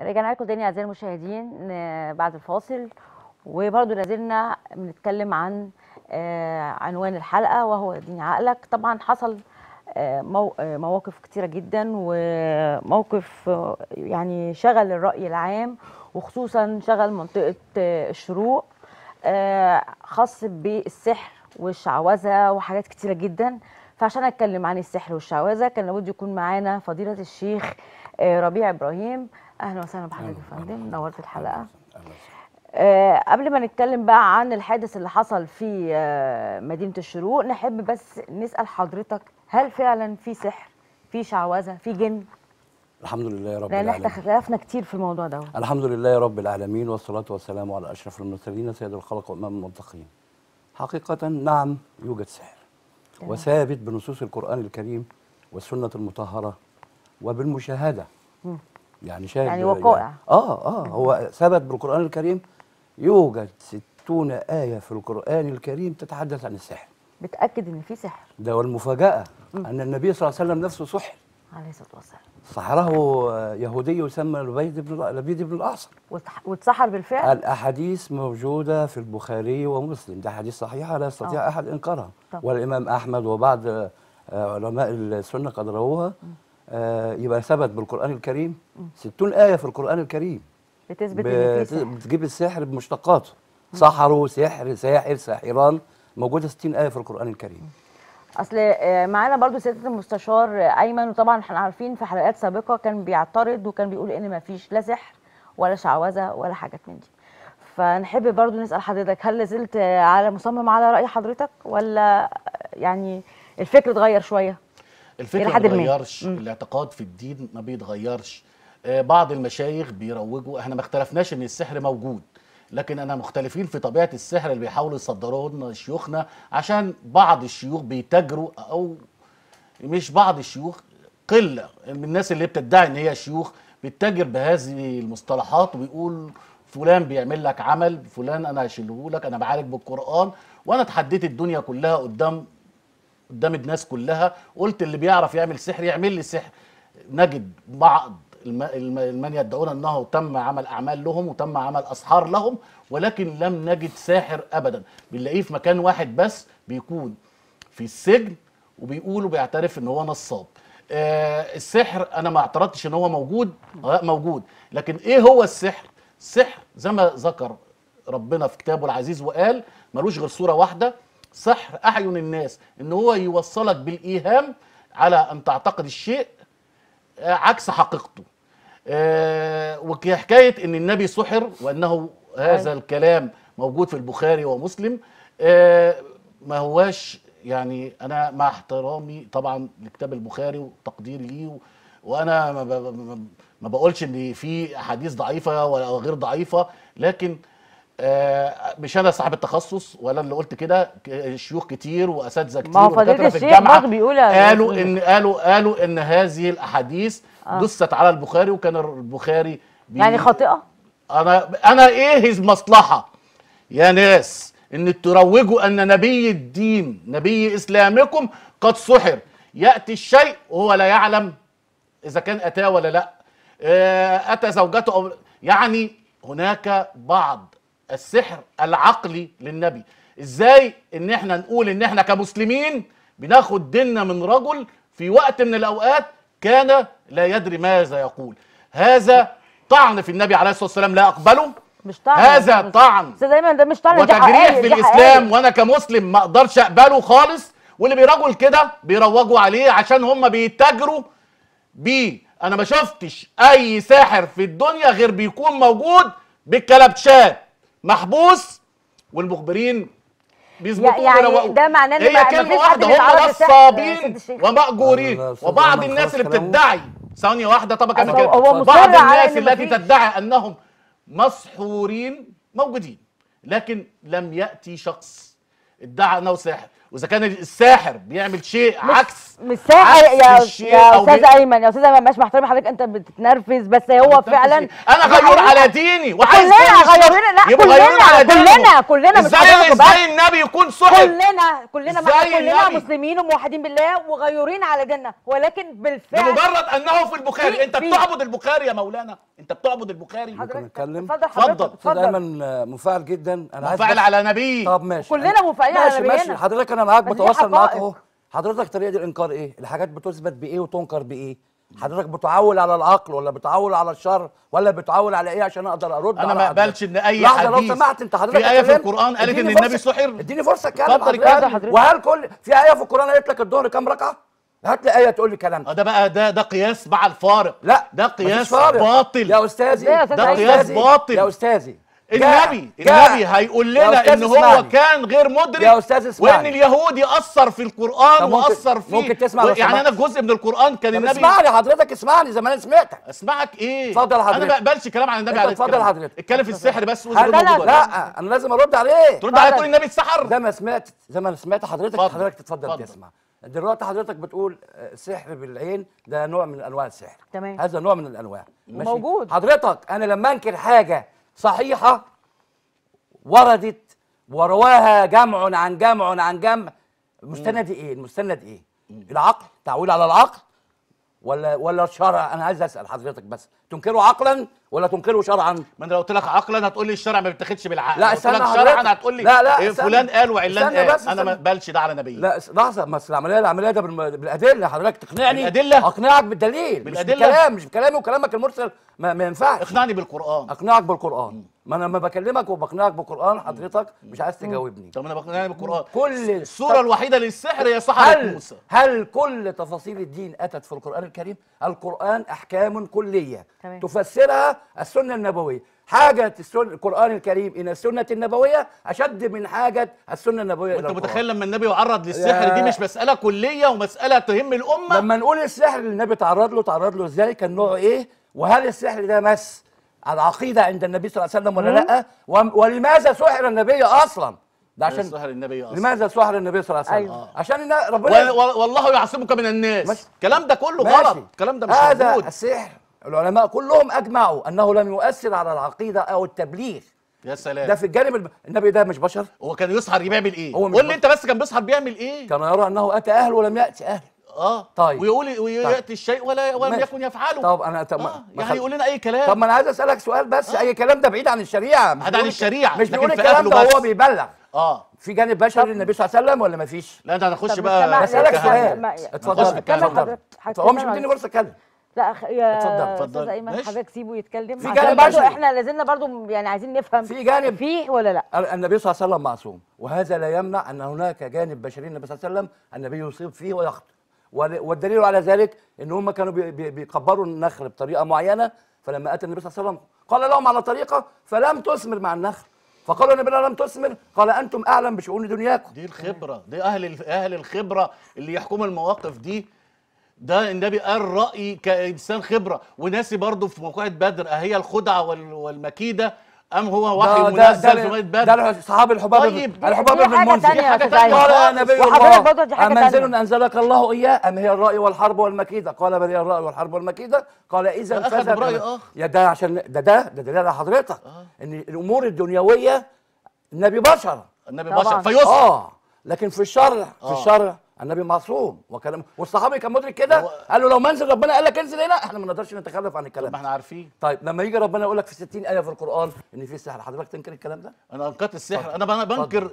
رجعنا لكم تاني اعزائي المشاهدين بعد الفاصل، وبرضه لازلنا بنتكلم عن عنوان الحلقه وهو اديني عقلك. طبعا حصل مواقف كتيره جدا، وموقف يعني شغل الراي العام، وخصوصا شغل منطقه الشروق، خاص بالسحر والشعوذه وحاجات كتيره جدا. فعشان اتكلم عن السحر والشعوذه كان لابد يكون معانا فضيله الشيخ ربيع ابراهيم. اهلا وسهلا بحضرتك يا فندم، نورت الحلقه. قبل ما نتكلم بقى عن الحادث اللي حصل في مدينه الشروق، نحب بس نسال حضرتك، هل فعلا في سحر، في شعوذه، في جن؟ الحمد لله يا رب العالمين، لان احنا اختلفنا كتير في الموضوع ده. الحمد لله يا رب العالمين، والصلاه والسلام على اشرف المرسلين سيد الخلق وامام المتقين. حقيقه نعم يوجد سحر، وثابت بنصوص القرآن الكريم والسنة المطهرة وبالمشاهدة. يعني شاهد يعني وقائع يعني هو ثبت بالقرآن الكريم. يوجد 60 آية في القرآن الكريم تتحدث عن السحر، بتأكد إن في سحر. ده والمفاجأة أن النبي صلى الله عليه وسلم نفسه سحر عليه الصلاة والسلام، سحره يهودي يسمى لبيد بن الأعصر، واتسحر بالفعل. الأحاديث موجودة في البخاري ومسلم، ده حديث صحيح لا يستطيع أحد إنكارها، والإمام أحمد وبعض علماء السنة قد رووها. يبقى ثبت بالقرآن الكريم، 60 آية في القرآن الكريم بتثبت إن في سحر، بتجيب السحر بمشتقاته، سحروا، سحر، ساحر، ساحران، موجودة 60 آية في القرآن الكريم. اصل معانا برضو سياده المستشار ايمن، وطبعا احنا عارفين في حلقات سابقه كان بيعترض وكان بيقول ان ما فيش لا سحر ولا شعوذه ولا حاجات من دي. فنحب برضو نسال حضرتك، هل لازلت على مصمم على راي حضرتك، ولا يعني الفكر اتغير شويه؟ الفكر ما بيتغيرش، الاعتقاد في الدين ما بيتغيرش. بعض المشايخ بيروجوا، احنا ما اختلفناش ان السحر موجود، لكن أنا مختلفين في طبيعة السحر اللي بيحاولوا يصدروا لنا شيوخنا، عشان بعض الشيوخ بيتاجروا، أو مش بعض الشيوخ، قلة من الناس اللي بتدعي إن هي شيوخ بتتاجر بهذه المصطلحات، ويقول فلان بيعمل لك عمل، فلان أنا هشيله لك، أنا بعالج بالقرآن، وأنا اتحديت الدنيا كلها قدام الناس كلها، قلت اللي بيعرف يعمل سحر يعمل لي سحر. نجد بعض من يدعون انه تم عمل اعمال لهم وتم عمل اسحار لهم، ولكن لم نجد ساحر ابدا. بنلاقيه في مكان واحد بس، بيكون في السجن، وبيقول وبيعترف ان هو نصاب. السحر انا ما اعترضتش ان هو موجود، موجود، لكن ايه هو السحر؟ السحر زي ما ذكر ربنا في كتابه العزيز وقال ملوش غير صوره واحده، سحر اعين الناس، ان هو يوصلك بالايهام على ان تعتقد الشيء عكس حقيقته. وحكايه ان النبي سحر، وانه هذا الكلام موجود في البخاري ومسلم، ما هواش يعني، انا مع احترامي طبعا لكتاب البخاري وتقديري ليه، وانا ما بقولش ان في احاديث ضعيفه ولا غير ضعيفه، لكن مش انا صاحب التخصص ولا اللي قلت كده. شيوخ كتير واساتذه كتير ودكاتره في الجامعه قالوا ان هذه الاحاديث دست على البخاري، وكان البخاري يعني خاطئه. انا ايه المصلحه يا ناس ان تروجوا ان نبي الدين، نبي اسلامكم قد سحر، ياتي الشيء وهو لا يعلم اذا كان اتاه ولا لا، اتى زوجته او يعني هناك بعض السحر العقلي للنبي. ازاي ان احنا نقول ان احنا كمسلمين بناخد ديننا من رجل في وقت من الاوقات كان لا يدري ماذا يقول؟ هذا طعن في النبي عليه الصلاه والسلام، لا اقبله. مش طعن، هذا طعن ده، مش طعن، وتجريح في الاسلام، وانا كمسلم ما اقدرش اقبله خالص. واللي بيراجل كده بيروجوا عليه عشان هم بيتاجروا بيه. انا ما شفتش اي ساحر في الدنيا غير بيكون موجود بالكلبشات، محبوس، والمخبرين بيظبطوه ويروقوه. ده معناه ان كلمه واحده، هم نصابين ومأجورين. وبعض الناس اللي بتدعي، ثانيه واحده، طب كمل كده، بعض الناس التي تدعي انهم مسحورين موجودين، لكن لم ياتي شخص ادعى انه ساحر. واذا كان الساحر بيعمل شيء عكس مش ساحر يا استاذ ايمن. يا استاذ ايمن ماشي محترم حضرتك انت بتتنرفز بس هو فعلا إيه؟ انا غيور على ديني وعايز كلنا زي النبي يكون صحيح كلنا مسلمين وموحدين بالله وغيورين على جنة، ولكن بالفعل لمجرد انه في البخاري. انت بتعبد البخاري يا مولانا، انت بتعبد البخاري. حضرتك نتكلم اتفضل. استاذ ايمن منفعل جدا، انا عايز منفعل على نبي. طب ماشي كلنا منفعلين على نبينا. حضرتك انا معاك بتواصل معاك اهو. حضرتك طريقه دي الانكار ايه؟ الحاجات بتثبت بايه وتنكر بايه؟ حضرتك بتعول على العقل ولا بتعول على الشر ولا بتعول على ايه عشان اقدر ارد؟ انا ما اقبلش ان اي حديث لو سمحت انت حضرتك في ايه في القران قالت ان النبي سحر. اديني فرصه اتكلم. وهل كل في ايه في القران قالت لك الظهر كام ركعه؟ هات لي ايه تقول لي كلام ده بقى. ده قياس مع الفارق. لا ده قياس باطل يا استاذي، ده قياس باطل يا استاذي. النبي هيقول لنا ان هو كان غير مدرك، وان اليهودي اثر في القران واثر فيه. ممكن تسمع يعني انا في جزء من القران كان النبي. اسمعني حضرتك، اسمعني زي ما انا سمعتك. اسمعك ايه؟ اتفضل حضرتك. انا ما بقبلش كلام عن النبي عليه السلام. اتفضل حضرتك اتكلم في السحر بس. لا انا لازم ارد عليه. ترد عليه تقول النبي اتسحر؟ زي ما سمعت حضرتك. حضرتك تتفضل تسمع. دلوقتي حضرتك بتقول السحر بالعين ده نوع من انواع السحر. تمام، هذا نوع من الانواع موجود. حضرتك انا لما انكر حاجه صحيحة وردت ورواها جمع عن جمع عن جمع، المستند ايه؟ المستند ايه؟ العقل، تعويل على العقل ولا الشرع؟ انا عايز اسال حضرتك بس، تنكره عقلا ولا تنكره شرعا؟ ما انا لو قلت لك عقلا هتقول لي الشرع ما بيتاخدش بالعقل. لا استنى حضرتك، شرعا هتقول لي لا فلان قال وعلان قال. انا ما اقبلش ده على نبي. لا لحظه، بس العمليه ده بالادله. حضرتك تقنعني بالادله، اقنعك بالدليل بالادله، مش بكلامي وكلامك المرسل ما ينفعش. اقنعني بالقران. اقنعك بالقران. ما انا لما بكلمك وبقنعك بالقران حضرتك مش عايز تجاوبني. طب انا بقنعني بالقران. كل الصوره الوحيده للسحر هي سحر موسى. هل كل تفاصيل الدين اتت في القران الكريم؟ القران احكام كليه تفسرها السنه النبويه. حاجه القران الكريم الى السنه النبويه اشد من حاجه السنه النبويه. انت متخيل لما النبي يعرض للسحر دي مش مساله كليه ومساله تهم الامه؟ لما نقول السحر اللي النبي تعرض له ازاي، كان نوعه ايه، وهل السحر ده مس العقيده عند النبي صلى الله عليه وسلم ولا لا، ولماذا سحر النبي اصلا؟ ده عشان سحر النبي اصلا. لماذا سحر النبي صلى الله عليه وسلم؟ أيوة. عشان ربنا والله يعصمك من الناس. الكلام ده كله غلط، الكلام ده مش موجود. هذا السحر العلماء كلهم اجمعوا انه لم يؤثر على العقيده او التبليغ. يا سلام، ده في الجانب. النبي ده مش بشر، هو كان يسحر بيعمل ايه؟ قول لي انت بس، كان بيسحر بيعمل ايه؟ كان يرى انه اتى اهله ولم ياتي اهله. طيب، وياتي طيب. الشيء ولم يكن يفعله. طب انا يعني يقول لنا اي كلام. طب ما انا عايز اسالك سؤال بس. اي كلام ده بعيد عن الشريعه، بعيد عن الشريعه، مش بيقول الكلام ده وهو بيبلغ. في جانب بشري للنبي صلى الله عليه وسلم ولا ما فيش؟ لا انت هنخش بقى. اسالك سؤال، اتفضل. هو مش مديني فرصه اتكلم. لا يا استاذ ايمن حضرتك سيبه يتكلم، في جانب برضو احنا لازلنا برضو يعني عايزين نفهم في جانب فيه ولا لا. النبي صلى الله عليه وسلم معصوم، وهذا لا يمنع ان هناك جانب بشري النبي صلى الله عليه وسلم النبي يصيب فيه ويخطئ. والدليل على ذلك ان هم كانوا بيكبروا النخل بطريقه معينه، فلما اتى النبي صلى الله عليه وسلم قال لهم على طريقه فلم تثمر مع النخل، فقالوا النبي لم تثمر، قال انتم اعلم بشؤون دنياكم. دي الخبره، دي اهل الخبره اللي يحكموا المواقف دي. ده النبي قال رأي كإنسان خبرة، وناسي برضه في موقعة بدر، أهي الخدعة والمكيدة أم هو وحي منزل في موقعة بدر؟ ده صحابي الحباب. طيب الحباب بن المنذر دي حاجة تانية. قال يا نبي الله أمنزل أنزلك الله إياه أم هي الرأي والحرب والمكيدة؟ قال بل هي الرأي والحرب والمكيدة. قال إذا فذهب أخذ برأي آخر. يا ده عشان ده دليل على حضرتك إن الأمور الدنيوية النبي بشر، النبي بشر فيصح. لكن في الشرع النبي معصوم وكلامه، والصحابي كان مدرك كده. قال له لو منزل ربنا قال لك انزل هنا، احنا ما نقدرش نتخلف عن الكلام. ما احنا عارفين. طيب لما يجي ربنا يقول لك في 60 آية في القرآن ان في سحر، حضرتك تنكر الكلام ده؟ انا انكرت السحر. انا بنكر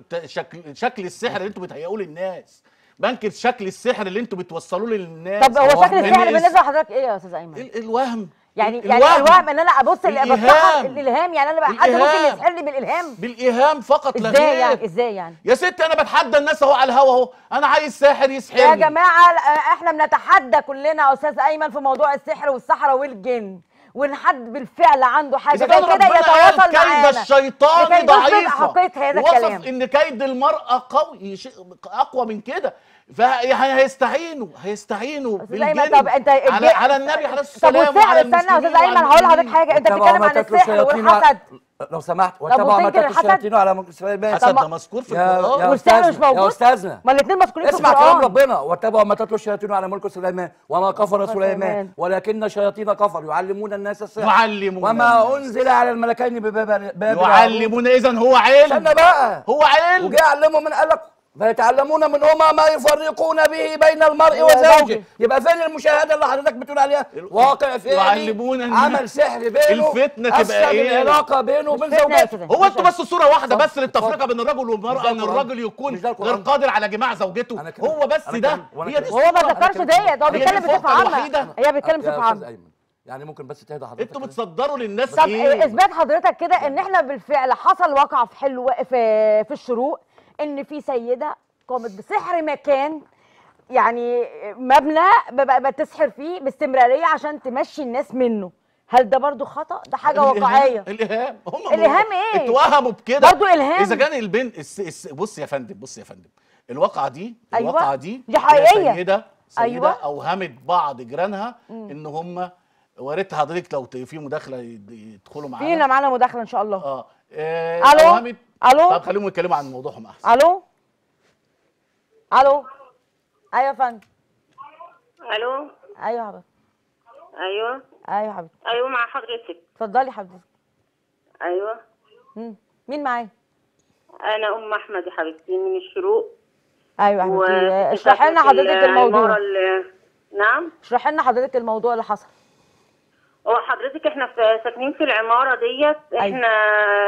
شكل السحر اللي انتوا بتهيئوه للناس، بنكر شكل السحر اللي انتوا بتوصلوه للناس. طب هو شكل السحر بالنسبة لحضرتك ايه يا استاذ ايمن؟ الوهم. يعني الوهم ان انا ابص بفتحر الالهام، يعني انا حد ممكن يسحرني بالالهام؟ بالالهام فقط لا غير. ازاي يعني؟ يا ستي انا بتحدى الناس اهو على الهوا اهو، انا عايز ساحر يسحرني. يا جماعه احنا بنتحدى كلنا يا استاذ ايمن في موضوع السحر والسحره والجن، والحد بالفعل عنده حاجه زي كده يتواصل معانا. كيد الشيطان ضعيف، وصف ان كيد المراه قوي اقوى من كده، هيستعينوا بالجن. طب انت على النبي عليه الصلاه والسلام. طب استنى يا استاذ ايمن، هقول لحضرتك حاجه. انت بتتكلم عن السحر والحسد. لو سمحت. وطبعا ما تاكلش الشياطين على ملك اسرائيل. حسد ده مذكور في القران والسهل مش موجود يا استاذنا. ما الاثنين مذكورين في القران. اسمع كلام ربنا، واتبعوا ما تتلو الشياطين على ملك سليمان وما كفر سليمان ولكن الشياطين كفروا يعلمون الناس السحر وما انزل على الملكين ببابل يعلمون. اذا هو علم، استنى بقى، هو علم وجاء يعلمه من قال لك فيتعلمون منهما ما يفرقون به بين المرء وزوجه. يبقى فين المشاهده اللي حضرتك بتقول عليها؟ واقع فين؟ عمل سحر بينه، الفتنه تبقى ايه؟ العلاقه بينه وبين زوجته. هو انتوا بس صوره واحده بس للتفرقه بين الرجل والمراه، ان الرجل يكون غير قادر على جماع زوجته. هو بس ده، هو ما ذكرش ديت، هو بيتكلم بصفه عامه، هي بتتكلم بصفه عامه. يعني ممكن بس تهدى حضرتك، انتوا بتصدروا للناس ايه؟ اثبات حضرتك كده ان احنا بالفعل حصل واقعه في حلو في الشروق، ان في سيده قامت بسحر مكان، يعني مبنى بتسحر فيه باستمراريه عشان تمشي الناس منه. هل ده برضو خطا؟ ده حاجه واقعيه. الالهام، هم الالهام ايه؟ اتوهموا بكده برضو الهام. اذا كان البنت بص يا فندم، بص يا فندم، الواقعه دي أيوة. الواقعه دي حقيقيه. سيده أيوة. اوهمت بعض جيرانها ان هم، وريت حضرتك لو في مداخله يدخلوا معانا، فينا معانا مداخله ان شاء الله. اوهمت. الو، طب خليهم يتكلموا عن موضوعهم احسن. الو الو، ايوه يا فندم. الو ايوه يا حبيبتي. ايوه يا حبيبتي. ايوه مع حضرتك. اتفضلي حضرتك. ايوه. مين معايا؟ انا ام احمد يا حبيبتي من الشروق. ايوه يا حبيبتي، اشرحي لنا حضرتك الموضوع. نعم، اشرحي لنا حضرتك الموضوع اللي حصل. هو حضرتك احنا ساكنين في العماره ديت، احنا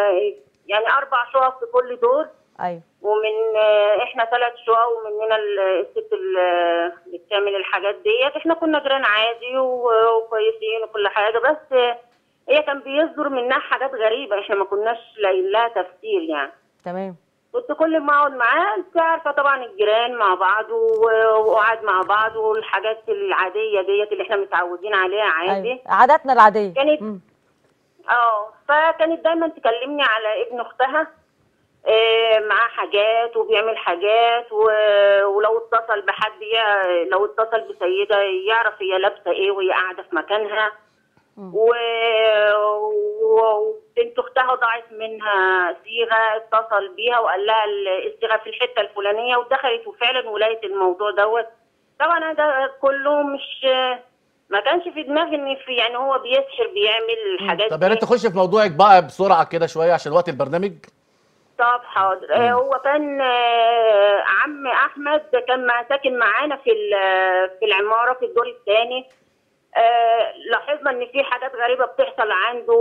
أيوة. يعني 4 شقق في كل دور. ايوه. ومن احنا 3 شقق ومننا الست اللي بتعمل الحاجات ديت. احنا كنا جيران عادي وكويسين وكل حاجه، بس هي كان بيصدر منها حاجات غريبه احنا ما كناش لاقيين لها تفسير يعني. تمام. كنت كل ما اقعد معاه، انت عارفه طبعا الجيران مع بعض وقعد مع بعض والحاجات العاديه ديت اللي احنا متعودين عليها عادي. أيوة. عاداتنا العاديه. كانت فكانت دايما تكلمني على ابن اختها، معاه حاجات وبيعمل حاجات، ولو اتصل بحد، لو اتصل بسيده يعرف هي لابسه ايه وهي قاعده في مكانها، وبنت اختها ضاعت منها صيغه، اتصل بيها وقال لها الصيغه في الحته الفلانيه ودخلت وفعلا ولقت الموضوع دوت. طبعا انا ده كله مش، ما كانش في دماغي ان في، يعني هو بيسحر بيعمل حاجات. طب يا ريت تخش في موضوعك بقى بسرعه كده شويه عشان وقت البرنامج. طب حاضر. هو كان عم احمد كان ساكن معانا في العماره في الدور الثاني. لاحظنا ان في حاجات غريبه بتحصل عنده،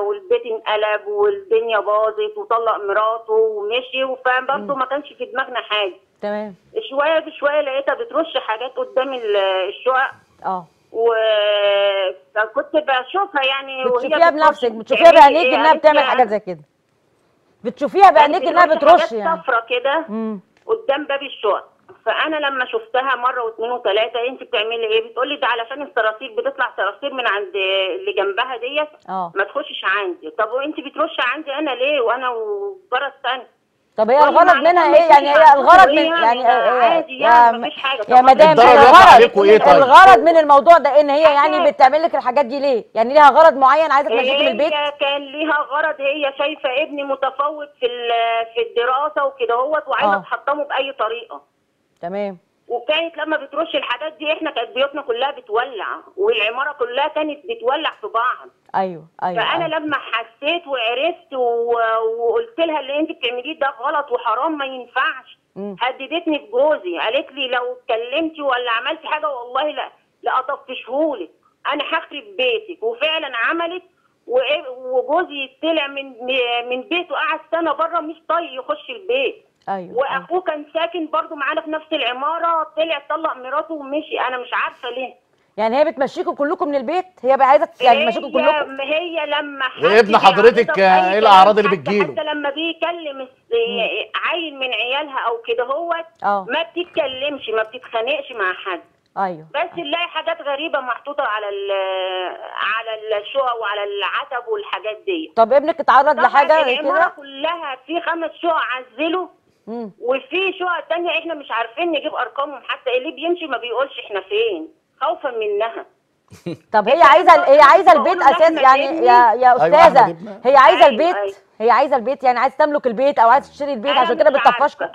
والبيت انقلب والدنيا باظت وطلق مراته ومشي، فبرضه ما كانش في دماغنا حاجه. تمام. شويه بشويه لقيتها بترش حاجات قدام الشقق. وكنت بشوفها يعني، بتشوفيها بنفسك، بتشوفيها بعينيك انها بتعمل حاجات زي كده، بتشوفيها بعينيك انها بترش يعني صفرة كده قدام باب الشقق. فانا لما شفتها مره واثنين وثلاثه، انت بتعملي ايه؟ بتقولي ده علشان الصراصير بتطلع، صراصير من عند اللي جنبها ديت ما تخشش عندي. طب وانت بترش عندي انا ليه وانا وجاره ثانيه؟ طب هي الغرض منها ايه؟ يعني هي الغرض من، يعني عادي يعني مفيش حاجه يا مدام. الغرض من الموضوع ده ان هي يعني بتعمل لك الحاجات دي ليه؟ يعني ليها غرض معين عايزه تنزلك من البيت؟ هي كان ليها غرض، هي شايفه ابني متفوق في الدراسه وكده اهوت، وعايزه تحطمه باي طريقه. تمام. وكانت لما بترش الحاجات دي احنا كانت بيوتنا كلها بتولع، والعماره كلها كانت بتولع في بعض. ايوه. فانا لما حسيت وعرفت وقلت لها اللي انت بتعمليه ده غلط وحرام ما ينفعش، هددتني بجوزي، قالت لي لو اتكلمتي ولا عملتي حاجه والله لا اطفشهولك، انا هخرب بيتك. وفعلا عملت، وجوزي طلع من بيته، قعد سنه بره مش طايق يخش البيت. أيوة. واخوه كان ساكن برضو معانا في نفس العماره، طلع طلق مراته ومشي، انا مش عارفه ليه. يعني هي بتمشيكوا كلكم من البيت؟ هي بقى عايزه يعني تمشيكوا كلكم؟ هي لما وابن حضرتك ايه الاعراض اللي بتجيله؟ حتى لما بيكلم عيل من عيالها او كده هوت ما بتتكلمش، ما بتتخانقش مع حد. ايوه. بس نلاقي حاجات غريبه محطوطه على الشقق وعلى العتب والحاجات دي. طب ابنك اتعرض لحاجه كده؟ العماره كلها في 5 شقق عزلوا، وفي شقق تانية احنا مش عارفين نجيب ارقامهم حتى، اللي بيمشي ما بيقولش احنا فين، خوفا منها. طب هي عايزه البيت اساسا يعني يا استاذه، هي عايزه البيت، هي عايزه البيت يعني عايزه تملك البيت او عايزه تشتري البيت، عشان كده بتطفشكم.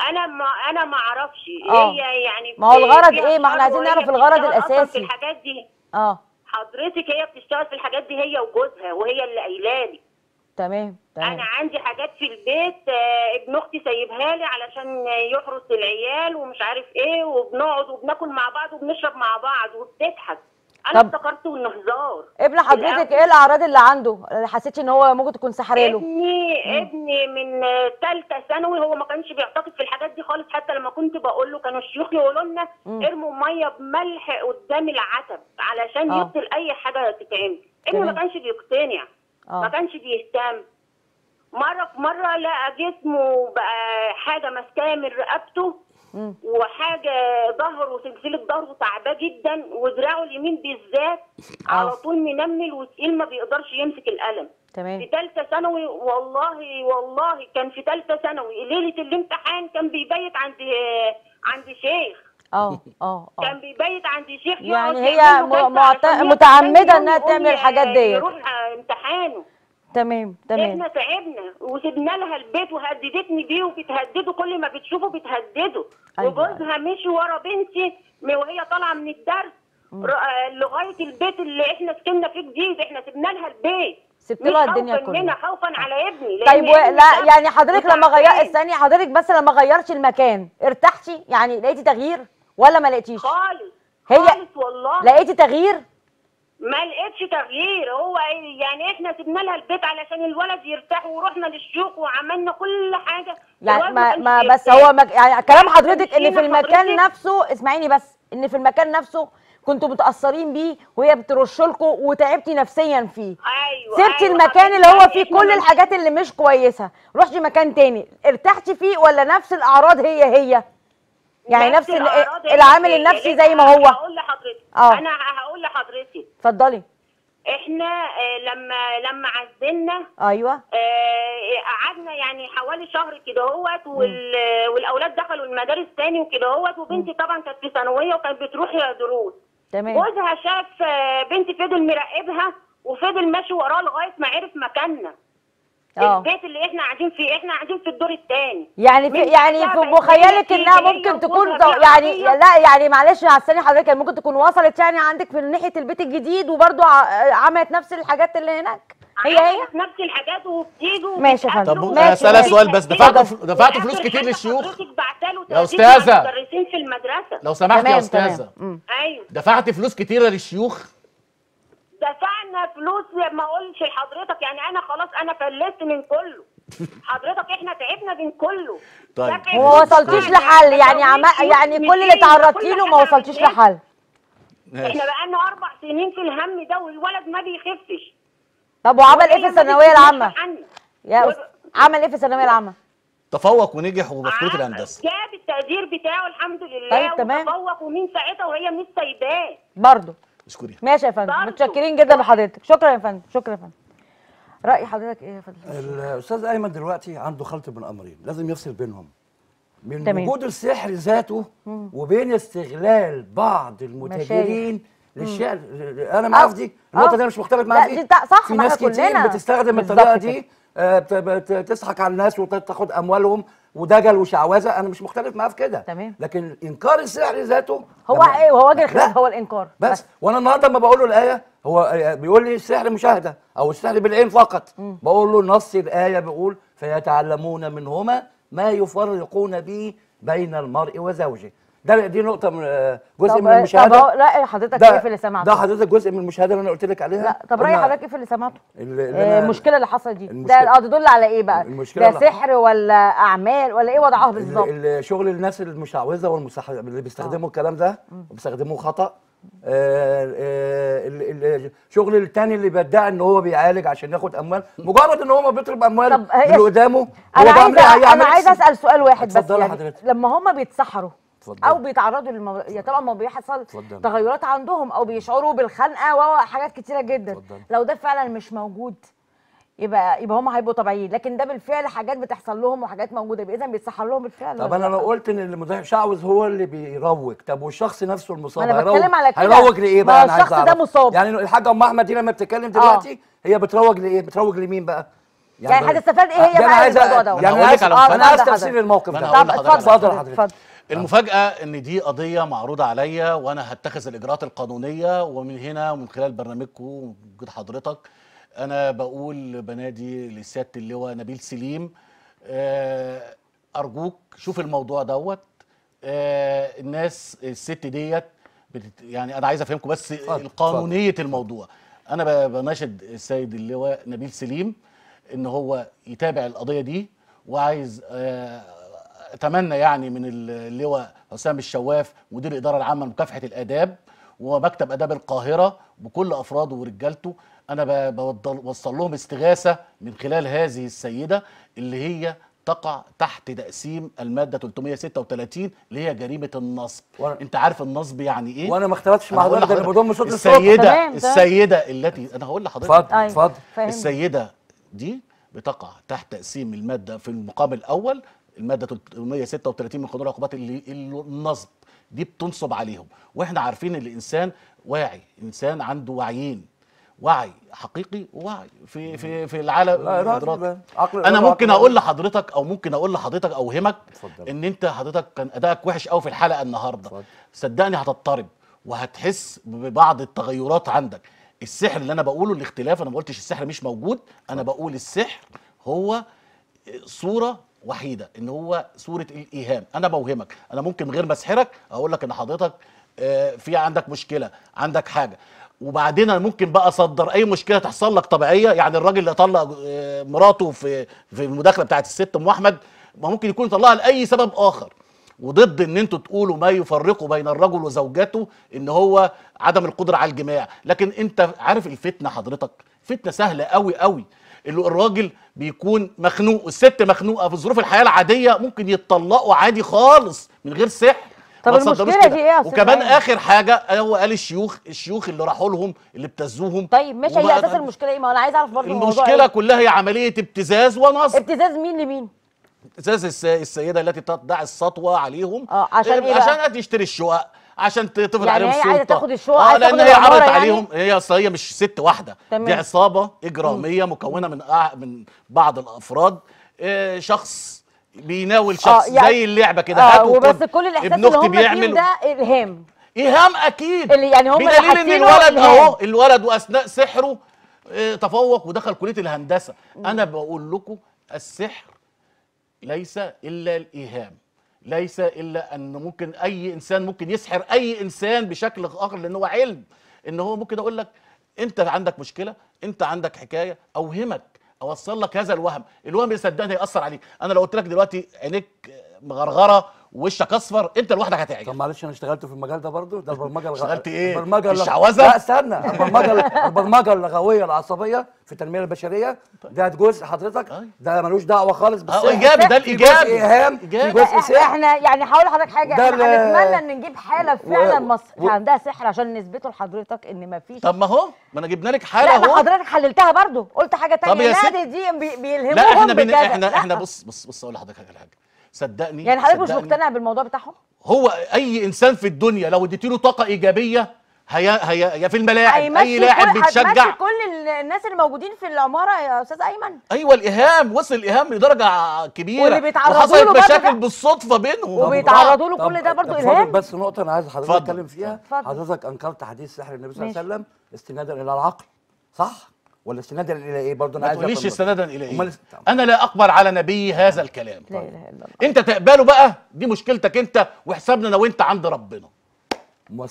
انا ما اعرفش هي يعني ما هو الغرض ايه، ما احنا عايزين نعرف الغرض الاساسي الحاجات دي. حضرتك هي بتشتغل في الحاجات دي هي وجوزها، وهي اللي قايله لي. تمام. انا عندي حاجات في البيت، ابن اختي سايبها لي علشان يحرس العيال ومش عارف ايه، وبنقعد وبناكل مع بعض وبنشرب مع بعض وبتضحك. انا افتكرته انه هزار. ابن حضرتك ايه الاعراض اللي عنده؟ حسيتي ان هو ممكن تكون سحراه له؟ ابني من ثالثه ثانوي هو ما كانش بيعتقد في الحاجات دي خالص، حتى لما كنت بقول له كانوا الشيوخ يقولوا لنا ارموا ميه بملح قدام العتب علشان يقتل اي حاجه تتعمل. ابني ما كانش بيقتنع، ما كانش بيهتم. مره في مره لقى جسمه بقى حاجه ماسكاه من رقبته، وحاجه ظهره سلسله ظهره تعباه جدا، وذراعه اليمين بالذات على طول منمل وتقيل ما بيقدرش يمسك القلم. في ثالثه ثانوي والله كان في ثالثه ثانوي ليله الامتحان كان بيبيت عند شيخ. كان بيبيت عند شيخ يعني هي متعمده انها تعمل الحاجات ديت يروح امتحانه. تمام. احنا تعبنا وسيبنا لها البيت وهددتني بيه وبتهدده كل ما بتشوفه بتهدده. وجوزها مشي ورا بنتي وهي طالعه من الدرس لغايه البيت اللي احنا سكننا فيه جديد، احنا سيبنا لها البيت. سبت لها الدنيا كلها خوفا على ابني. طيب لا يعني حضرتك لما غيرت الثانيه حضرتك بس لما غيرتي المكان ارتحتي يعني، لقيتي تغيير ولا ما لقيتيش؟ خالص والله لقيتي تغيير؟ ما لقيتش تغيير. هو يعني احنا سيبنا لها البيت علشان الولد يرتاح، ورحنا للشيوخ وعملنا كل حاجه يعني ما بس هو يعني كلام حضرتك ان في المكان نفسه، اسمعيني بس، ان في المكان نفسه كنتوا متاثرين بيه وهي بترشلكوا وتعبتي نفسيا فيه. سبتي المكان اللي هو فيه كل الحاجات اللي مش كويسه، رحتي مكان تاني ارتحتي فيه ولا نفس الاعراض هي يعني نفس العامل النفسي زي ما هو؟ هقول لحضرتك انا هقول لحضرتك. اتفضلي. احنا لما عزلنا قعدنا يعني حوالي شهر كده اهوت، والاولاد دخلوا المدارس تاني وكده اهوت، وبنتي طبعا كانت في ثانويه وكانت بتروح دروس. جوزها شاف بنتي فضل مراقبها وفضل ماشي وراها لغايه ما عرف مكاننا. البيت اللي احنا قاعدين فيه، احنا قاعدين في الدور الثاني. يعني في مخيلك انها ممكن تكون يعني لا يعني معلش هستني حضرتك، ممكن تكون وصلت يعني عندك في ناحيه البيت الجديد وبرده عملت نفس الحاجات اللي هناك. هي نفس الحاجات وبتيجوا. ماشي يا فندم. طب هسألها سؤال بس، دفعتوا فلوس كتير للشيوخ يا استاذه؟ مدرسين في المدرسه لو سمحت يا استاذه. دفعتي فلوس كتيره للشيوخ؟ دفعنا فلوس ما اقولش لحضرتك، يعني انا خلاص انا فلست من كله حضرتك، احنا تعبنا من كله. طيب ما وصلتيش لحل يعني كل اللي تعرضتي له ما وصلتيش لحل. احنا بقالنا 4 سنين في الهم ده والولد ما بيخفش. طب وعمل ايه في الثانويه العامه؟ عمل ايه في الثانويه العامه؟ تفوق ونجح وبكليه الهندسه. جاب التقدير بتاعه الحمد لله. طيب تمام. وتفوق ومين ساعتها وهي مش سايباه برضه. مشكورين. ماشي يا فندم، متشكرين جدا لحضرتك. شكرا يا فندم. رأي حضرتك ايه يا فندم؟ الاستاذ ايمن دلوقتي عنده خلط من امرين لازم يفصل بينهم، من وجود السحر ذاته وبين استغلال بعض المتاجرين للشعر. انا معاك دي النقطه دي مش مختلف معاك دي صح، في ناس كتير بتستخدم الطريقه دي تضحك على الناس وتاخد اموالهم ودجل وشعوذه، انا مش مختلف معاه في كده. تمام. لكن انكار السحر ذاته هو ايه، هو وجه الخلاف هو الانكار بس. وانا النهارده لما بقول له الايه هو بيقول لي السحر مشاهده او السحر بالعين فقط، بقول له نص الايه بيقول فيتعلمون منهما ما يفرقون به بين المرء وزوجه. ده دي نقطه من جزء من المشاهده. طب رأي حضرتك ايه في اللي سمعته؟ ده حضرتك جزء من المشاهده اللي انا قلت لك عليها. لا طب رأي حضرتك ايه في اللي سمعته؟ المشكله اللي حصلت دي، ده تدل على ايه بقى؟ ده سحر ولا اعمال ولا ايه وضعها بالظبط؟ شغل الناس المشعوذه والمسحره اللي بيستخدموا الكلام ده وبيستخدموه خطا. الشغل الثاني اللي بيدعي ان هو بيعالج عشان ياخد اموال، مجرد ان هو بيطلب اموال من اللي قدامه. انا عايزه اسال سؤال واحد بس، يعني لما هم بيتسحروا او بيتعرضوا طبعا ما بيحصل تغيرات عندهم او بيشعروا بالخنقه وحاجات كتيره جدا، لو ده فعلا مش موجود يبقى هم هيبقوا طبيعيين، لكن ده بالفعل حاجات بتحصل لهم وحاجات موجوده، يبقى اذا بيتصحر لهم بالفعل. طب انا لو قلت ان اللي مشعوذ هو اللي بيروج، طب والشخص نفسه المصاب هيروج لايه بقى؟ انا عايز اعرف الشخص ده مصاب. يعني الحاجه ام احمد دي لما بتتكلم دلوقتي هي بتروج لايه؟ بتروج لمين بقى؟ يعني هتستفاد ايه هي بقى من الموضوع ده؟ يعني انا عايز تفسير الموقف ده. طب اتفضل حضرتك. المفاجأة إن دي قضية معروضة عليا وأنا هتخذ الإجراءات القانونية، ومن هنا ومن خلال برنامجكم ووجود حضرتك أنا بقول بنادي لسيادة اللواء نبيل سليم، أرجوك شوف الموضوع دوت. الناس الست ديت يعني أنا عايز أفهمكم بس قانونية الموضوع. أنا بناشد السيد اللواء نبيل سليم إن هو يتابع القضية دي، وعايز اتمنى يعني من اللواء حسام الشواف مدير الاداره العامه لمكافحه الاداب ومكتب اداب القاهره بكل افراده ورجالته، انا بوصل لهم استغاثه من خلال هذه السيده اللي هي تقع تحت تقسيم الماده 336 اللي هي جريمه النصب. انت عارف النصب يعني ايه؟ وانا ما اختلفتش مع حضرتك بدون صوت السيده التي انا هقول لحضرتك. اتفضل. السيده دي بتقع تحت تقسيم الماده في المقام الاول المادة 336 من قانون العقوبات اللي النصب دي بتنصب عليهم، واحنا عارفين ان الانسان واعي، انسان عنده وعيين، وعي حقيقي ووعي في في في العالم الادراك. انا ممكن اقول لحضرتك او ممكن اقول لحضرتك اوهمك ان انت حضرتك كان ادائك وحش قوي في الحلقه النهارده، صدقني هتضطرب وهتحس ببعض التغيرات عندك. السحر اللي انا بقوله الاختلاف، انا ما قلتش السحر مش موجود، انا بقول السحر هو صوره وحيده ان هو صوره الايهام. انا بوهمك، انا ممكن غير ما اسحرك اقول لك ان حضرتك في عندك مشكله، عندك حاجه، وبعدين انا ممكن بقى اصدر اي مشكله تحصل لك طبيعيه. يعني الراجل اللي طلق مراته في المداخله بتاعت الست ام احمد ما ممكن يكون طلقها لاي سبب اخر، وضد ان انتوا تقولوا ما يفرقوا بين الرجل وزوجته ان هو عدم القدره على الجماع. لكن انت عارف الفتنه حضرتك فتنه سهله قوي قوي. الراجل بيكون مخنوق والست مخنوقه في ظروف الحياه العاديه ممكن يتطلقوا عادي خالص من غير سحر. طب المشكله دي ايه يا استاذ؟ وكمان اخر حاجه هو قال الشيوخ اللي راحوا لهم اللي ابتزوهم. طيب ماشي، هي اساس المشكله ايه؟ ما انا عايز اعرف برضه المشكله كلها هي عمليه ابتزاز ونصب. ابتزاز مين لمين؟ ابتزاز السيده التي تدعي السطوه عليهم. عشان ايه؟ عشان تشتري الشقق، عشان تفرض عليهم السلطه. يعني هي عايزه تاخد الشقق، عايزه تاخد العماره. لان هي عرضت عليهم. هي اصل هي مش ست واحده، دي عصابه اجراميه مكونه من بعض الافراد. شخص بيناول شخص يعني زي اللعبه كده. وبس كل الاحساس اللي هم فيه ده الهام. ايهام اكيد. اللي يعني هم بدليل ان الولد اهو الولد واثناء سحره تفوق ودخل كليه الهندسه. انا بقول لكم السحر ليس الا الايهام، ليس الا ان ممكن اي انسان ممكن يسحر اي انسان بشكل اخر، لان هو علم ان هو ممكن اقول لك انت عندك مشكله، انت عندك حكايه، اوهمك، اوصل لك هذا الوهم. الوهم يصدقني هيأثر عليك. انا لو قلت لك دلوقتي عينيك مغرغره ووشك اصفر انت لوحدك هتعجب. طب معلش انا اشتغلت في المجال ده برضه، ده البرمجه اشتغلت ايه؟ البرمجه الشعوذه؟ لا استنى، البرمجه اللغويه العصبيه في التنميه البشريه ده جزء حضرتك، ده ملوش دعوه خالص بالسحر. ايجابي، ده الايجابي، جزء ايهام، جزء سحر. احنا يعني هقول لحضرتك حاجه، هنتمنى ان نجيب حاله فعلا مصر عندها سحر عشان نثبته لحضرتك ان مفيش. طب ما هو ما انا جبنا لك حاله اهو. لا حضرتك حللتها برضه، قلت حاجه ثانيه. نادي دي بيلهموهم. لا احنا بص بص بص اقول لحضرتك حاجه، صدقني يعني حضرتك مش مقتنع بالموضوع بتاعهم؟ هو اي انسان في الدنيا لو اديت له طاقه ايجابيه هي في الملاعب، اي لاعب بيتشجع كل الناس اللي موجودين في العماره يا استاذ ايمن. ايوه الايهام، وصل الايهام لدرجه كبيره واللي بيتعرضوا له مشاكل بالصدفه بينهم وبيتعرضوا له كل ده برضه ايهام. بس نقطه انا عايز حضرتك تتكلم فيها. حضرتك انكرت حديث سحر النبي صلى الله عليه وسلم استنادا الى العقل، صح؟ ولا استنادا الى ايه برضه؟ انا عايز ما تقوليش استنادا الى ايه. انا لا اقبل على نبي هذا الكلام. لا اله الا الله. انت تقبله بقى دي مشكلتك انت، وحسابنا انا وانت عند ربنا.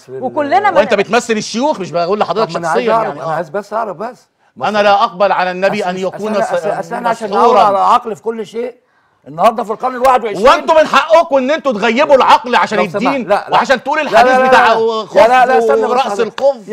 وكلنا وانت بتمثل الشيوخ، مش بقول لحضرتك شخصيا يعني. انا عايز بس اعرف بس. انا لا اقبل على النبي ان يكون صورا. احنا عشان ندور على العقل في كل شيء النهارده في القرن ال21 وانتم من حقكم ان انتوا تغيبوا العقل عشان الدين وعشان تقول الحديث بتاع خف وراس الخف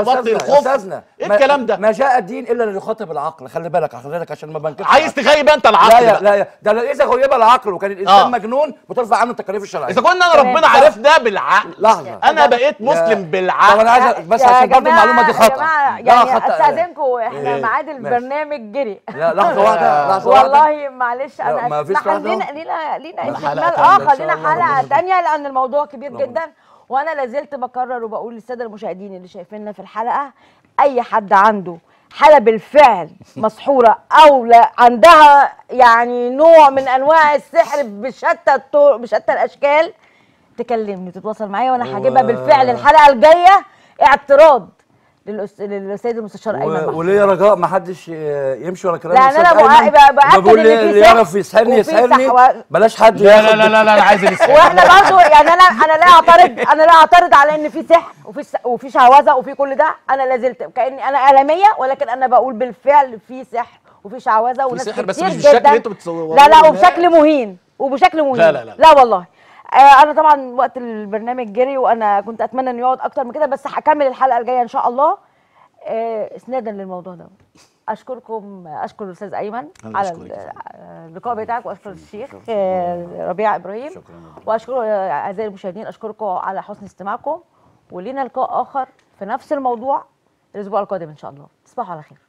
وبطن الخف. ايه الكلام ده؟ ما جاء الدين الا ليخاطب العقل. خلي بالك عشان ما بنكتش. عايز تغيب انت العقل؟ لا ده اذا غيب العقل وكان الانسان مجنون بترفع عنه التكاليف الشرعيه. اذا كنا انا ربنا عرفنا بالعقل لحظه انا بقيت مسلم بالعقل. طب انا عايز بس عشان برضه المعلومه دي خطا يا جماعه يعني استاذنكم احنا ميعاد البرنامج جري. لا لحظه والله معلش انا احنا لينا استكمال اخر لينا حلقه ثانيه لان الموضوع كبير جدا. وانا لازلت بكرر وبقول للساده المشاهدين اللي شايفيننا في الحلقه اي حد عنده حالة بالفعل مسحورة او لا عندها يعني نوع من انواع السحر بشتى الاشكال تكلمني تتواصل معايا وانا هجيبها بالفعل الحلقه الجايه. اعتراض للسيد المستشار ايمن وليه رجاء ما حدش يمشي ورا كلام السيد ايمن. لا انا بقول اللي يعرف يسحرني بلاش حد. لا لا لا لا عايز يسحر. واحنا برضه يعني انا لا اعترض على ان في سحر وفي شعوذه وفي كل ده. انا لازلت كاني انا اعلاميه ولكن انا بقول بالفعل في سحر وفي شعوذه وناس كتير جدا. بس مش بالشكل اللي انتوا بتصوروا. لا وبشكل مهين لا لا لا, لا والله انا طبعا وقت البرنامج جري وانا كنت اتمنى انه يقعد اكتر من كده بس هكمل الحلقه الجايه ان شاء الله اسنادا للموضوع ده. اشكركم اشكر الاستاذ ايمن على اللقاء بتاعك واشكر الشيخ ربيع ابراهيم واشكر اعزائي المشاهدين اشكركم على حسن استماعكم ولينا لقاء اخر في نفس الموضوع الاسبوع القادم ان شاء الله. تصبحوا على خير.